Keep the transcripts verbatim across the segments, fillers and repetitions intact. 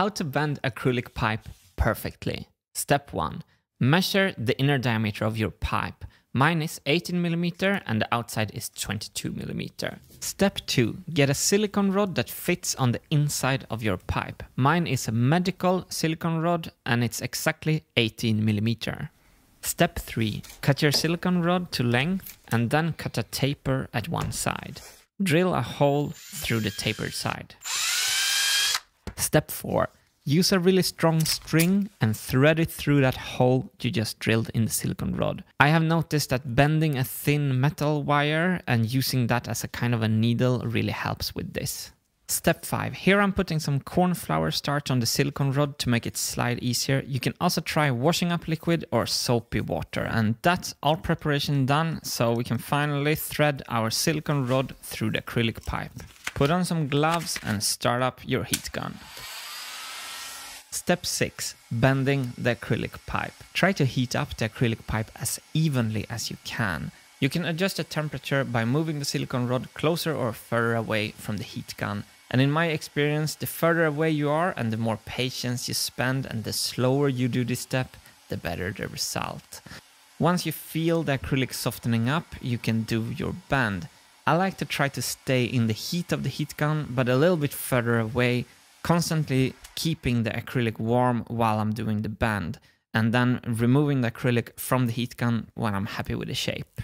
How to bend acrylic pipe perfectly. Step one. Measure the inner diameter of your pipe. Mine is eighteen millimeters and the outside is twenty-two millimeters. Step two. Get a silicone rod that fits on the inside of your pipe. Mine is a medical silicone rod and it's exactly eighteen millimeters. Step three. Cut your silicone rod to length and then cut a taper at one side. Drill a hole through the tapered side. Step four. Use a really strong string and thread it through that hole you just drilled in the silicone rod. I have noticed that bending a thin metal wire and using that as a kind of a needle really helps with this. Step five. Here I'm putting some cornflour starch on the silicone rod to make it slide easier. You can also try washing up liquid or soapy water. And that's all preparation done, so we can finally thread our silicone rod through the acrylic pipe. Put on some gloves and start up your heat gun. Step six. Bending the acrylic pipe. Try to heat up the acrylic pipe as evenly as you can. You can adjust the temperature by moving the silicone rod closer or further away from the heat gun. And in my experience, the further away you are and the more patience you spend and the slower you do this step, the better the result. Once you feel the acrylic softening up, you can do your bend. I like to try to stay in the heat of the heat gun, but a little bit further away, constantly keeping the acrylic warm while I'm doing the bend, and then removing the acrylic from the heat gun when I'm happy with the shape.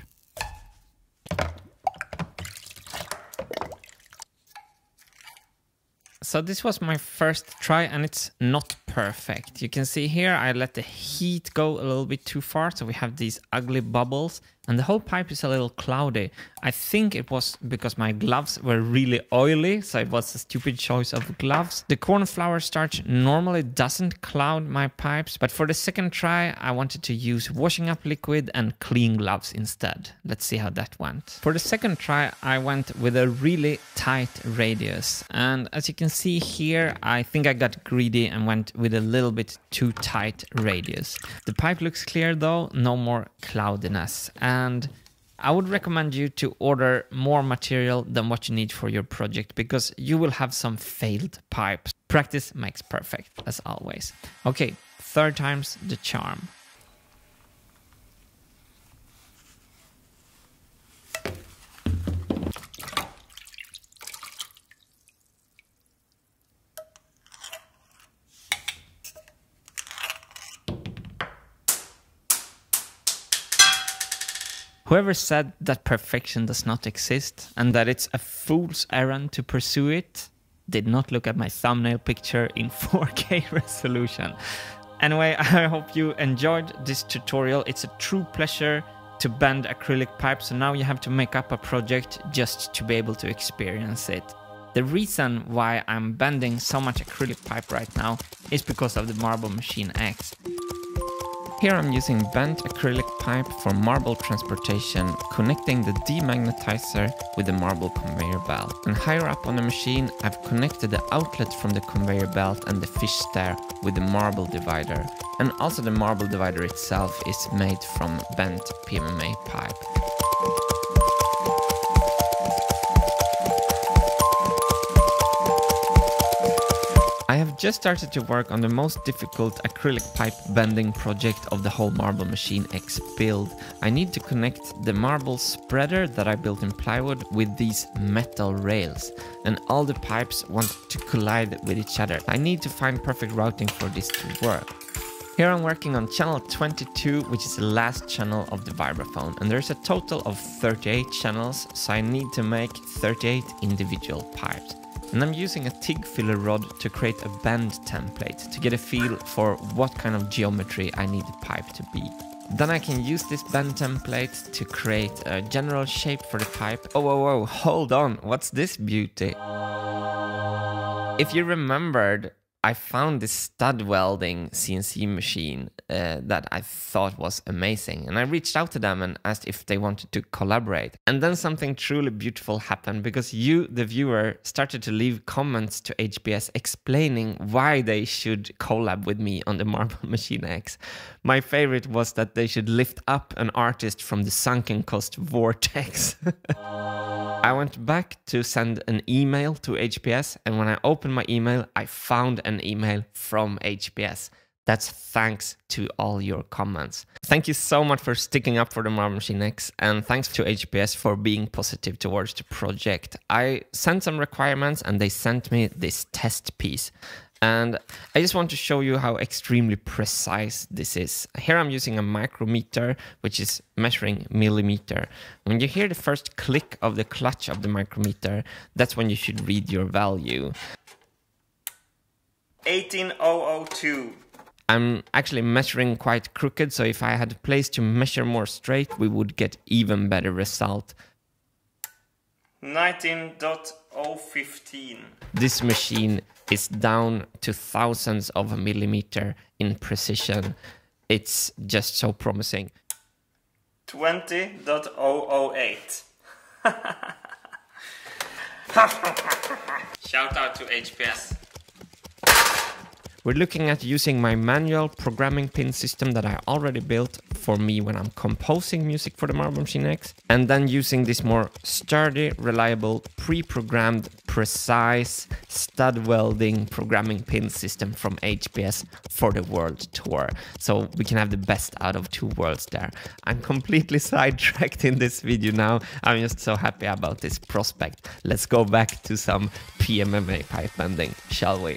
So this was my first try and it's not perfect. You can see here I let the heat go a little bit too far, so we have these ugly bubbles and the whole pipe is a little cloudy. I think it was because my gloves were really oily, so it was a stupid choice of gloves. The cornflour starch normally doesn't cloud my pipes, but for the second try I wanted to use washing up liquid and clean gloves instead. Let's see how that went. For the second try I went with a really tight radius, and as you can see here I think I got greedy and went with a little bit too tight radius. The pipe looks clear though, no more cloudiness. And I would recommend you to order more material than what you need for your project, because you will have some failed pipes. Practice makes perfect, as always. Okay, third time's the charm. Whoever said that perfection does not exist and that it's a fool's errand to pursue it did not look at my thumbnail picture in four K resolution. Anyway, I hope you enjoyed this tutorial. It's a true pleasure to bend acrylic pipes, so now you have to make up a project just to be able to experience it. The reason why I'm bending so much acrylic pipe right now is because of the Marble Machine X. Here I'm using bent acrylic pipe for marble transportation, connecting the demagnetizer with the marble conveyor belt. And higher up on the machine, I've connected the outlet from the conveyor belt and the fish stair with the marble divider. And also the marble divider itself is made from bent P M M A pipe. I have just started to work on the most difficult acrylic pipe bending project of the whole Marble Machine X build. I need to connect the marble spreader that I built in plywood with these metal rails, and all the pipes want to collide with each other. I need to find perfect routing for this to work. Here I'm working on channel twenty-two, which is the last channel of the vibraphone, and there's a total of thirty-eight channels, so I need to make thirty-eight individual pipes. And I'm using a TIG filler rod to create a bend template to get a feel for what kind of geometry I need the pipe to be. Then I can use this bend template to create a general shape for the pipe. Oh, whoa, whoa, hold on, what's this beauty? If you remembered, I found this stud welding C N C machine uh, that I thought was amazing, and I reached out to them and asked if they wanted to collaborate. And then something truly beautiful happened, because you, the viewer, started to leave comments to H B S explaining why they should collab with me on the Marble Machine X. My favorite was that they should lift up an artist from the sunken cost vortex. I went back to send an email to H B S, and when I opened my email I found an an email from H B S. That's thanks to all your comments. Thank you so much for sticking up for the Marble Machine X, and thanks to H B S for being positive towards the project. I sent some requirements and they sent me this test piece. And I just want to show you how extremely precise this is. Here I'm using a micrometer, which is measuring millimeter. When you hear the first click of the clutch of the micrometer, that's when you should read your value. eighteen oh oh two. I'm actually measuring quite crooked, so if I had a place to measure more straight, we would get even better result. nineteen point oh one five. This machine is down to thousands of a millimeter in precision. It's just so promising. twenty point oh oh eight. Shout out to H B S. We're looking at using my manual programming pin system that I already built for me when I'm composing music for the Marble Machine X, and then using this more sturdy, reliable, pre-programmed, precise stud welding programming pin system from H B S for the world tour. So we can have the best out of two worlds there. I'm completely sidetracked in this video now. I'm just so happy about this prospect. Let's go back to some P M M A pipe bending, shall we?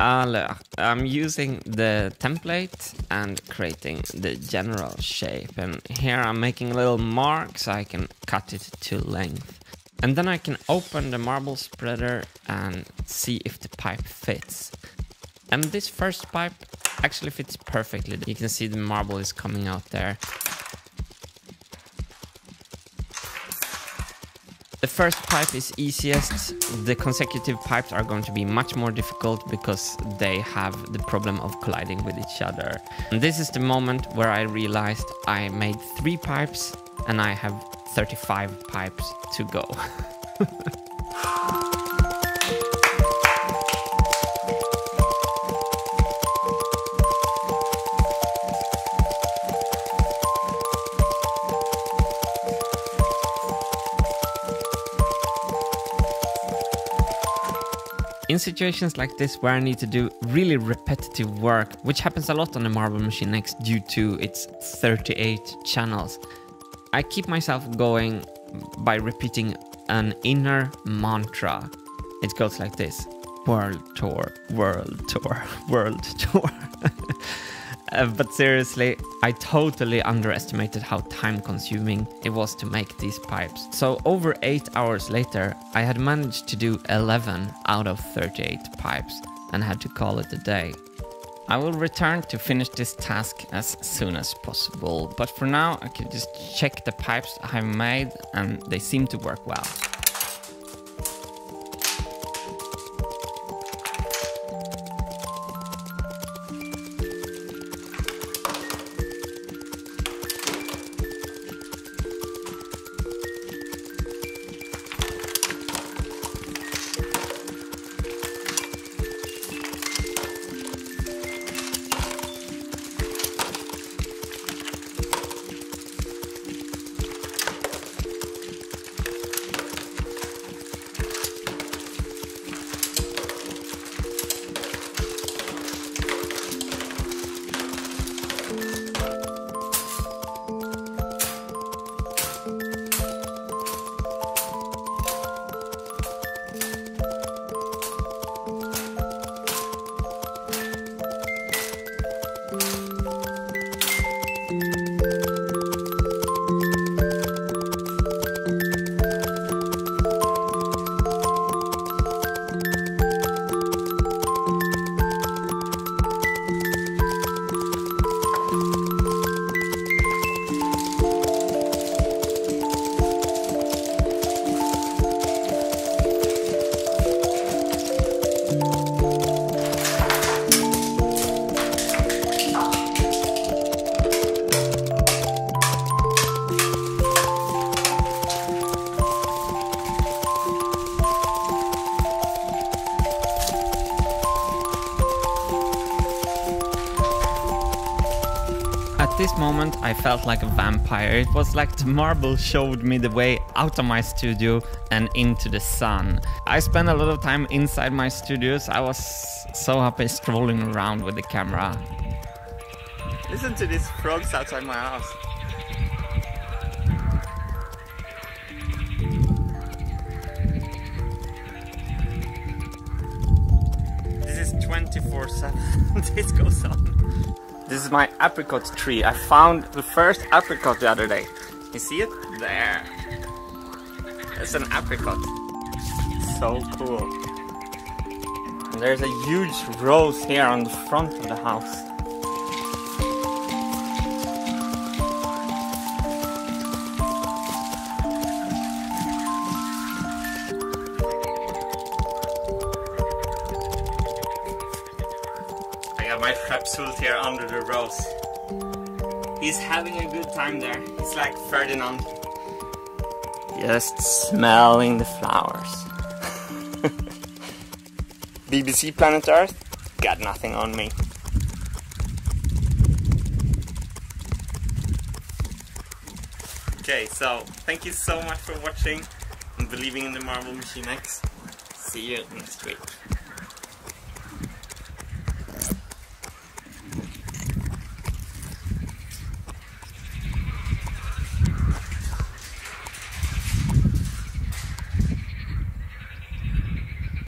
Alors, I'm using the template and creating the general shape, and here I'm making a little mark so I can cut it to length. And then I can open the marble spreader and see if the pipe fits. And this first pipe actually fits perfectly. You can see the marble is coming out there. The first pipe is easiest. The consecutive pipes are going to be much more difficult because they have the problem of colliding with each other. And this is the moment where I realized I made three pipes and I have thirty-five pipes to go. In situations like this where I need to do really repetitive work, which happens a lot on the Marble Machine X due to its thirty-eight channels, I keep myself going by repeating an inner mantra. It goes like this: world tour, world tour, world tour. Uh, but seriously, I totally underestimated how time-consuming it was to make these pipes. So over eight hours later, I had managed to do eleven out of thirty-eight pipes and had to call it a day. I will return to finish this task as soon as possible, but for now I can just check the pipes I made and they seem to work well. At this moment, I felt like a vampire. It was like the marble showed me the way out of my studio and into the sun. I spent a lot of time inside my studios. I was so happy strolling around with the camera. Listen to these frogs outside my house. This is twenty-four seven, this goes on. This is my apricot tree. I found the first apricot the other day. You see it? There. It's an apricot. So cool. And there's a huge rose here on the front of the house. I got my Trapsult here under the rose. He's having a good time there. He's like Ferdinand. Just smelling the flowers. B B C Planet Earth got nothing on me. Okay, so thank you so much for watching and believing in the Marble Machine X. See you next week.